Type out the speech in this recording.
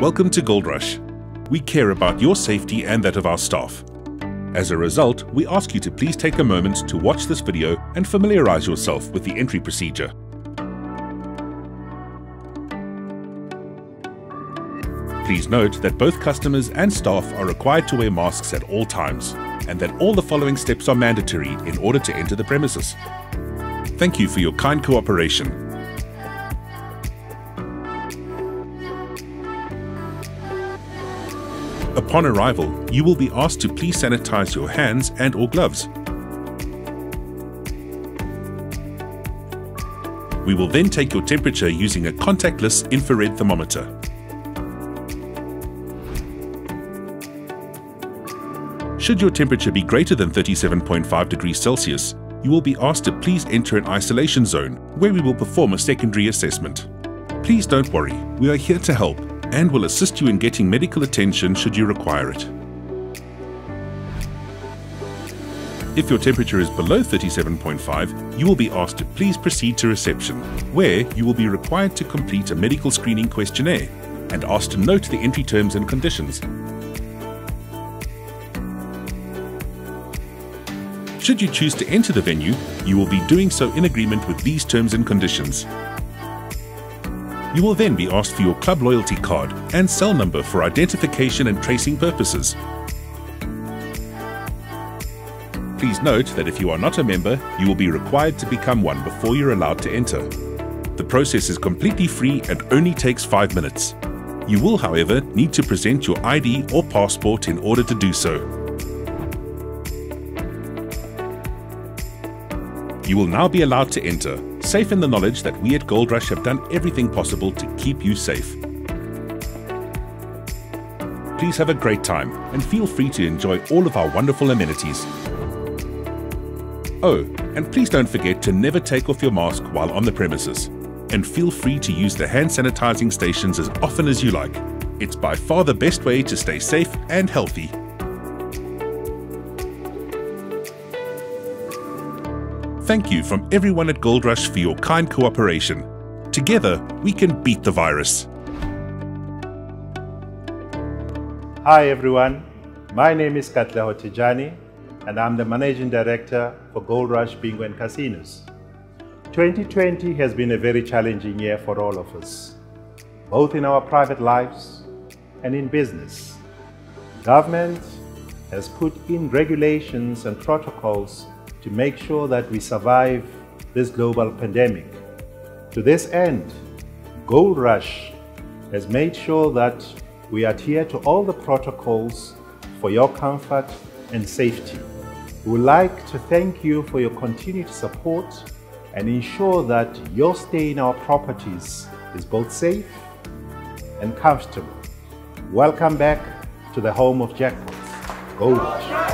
Welcome to Gold Rush. We care about your safety and that of our staff. As a result, we ask you to please take a moment to watch this video and familiarize yourself with the entry procedure. Please note that both customers and staff are required to wear masks at all times, and that all the following steps are mandatory in order to enter the premises. Thank you for your kind cooperation. Upon arrival, you will be asked to please sanitize your hands and/or gloves. We will then take your temperature using a contactless infrared thermometer. Should your temperature be greater than 37.5 degrees Celsius, you will be asked to please enter an isolation zone where we will perform a secondary assessment. Please don't worry, we are here to help and will assist you in getting medical attention should you require it. If your temperature is below 37.5, you will be asked to please proceed to reception, where you will be required to complete a medical screening questionnaire and asked to note the entry terms and conditions. Should you choose to enter the venue, you will be doing so in agreement with these terms and conditions. You will then be asked for your club loyalty card and cell number for identification and tracing purposes. Please note that if you are not a member, you will be required to become one before you're allowed to enter. The process is completely free and only takes 5 minutes. You will, however, need to present your ID or passport in order to do so. You will now be allowed to enter, safe in the knowledge that we at Gold Rush have done everything possible to keep you safe. Please have a great time and feel free to enjoy all of our wonderful amenities. Oh, and please don't forget to never take off your mask while on the premises, and feel free to use the hand sanitizing stations as often as you like. It's by far the best way to stay safe and healthy. Thank you from everyone at Gold Rush for your kind cooperation. Together, we can beat the virus. Hi everyone, my name is Katleho Tjani and I'm the Managing Director for Gold Rush Bingo and Casinos. 2020 has been a very challenging year for all of us, both in our private lives and in business. Government has put in regulations and protocols to make sure that we survive this global pandemic. To this end, Gold Rush has made sure that we adhere to all the protocols for your comfort and safety. We would like to thank you for your continued support and ensure that your stay in our properties is both safe and comfortable. Welcome back to the home of jackpots, Gold Rush.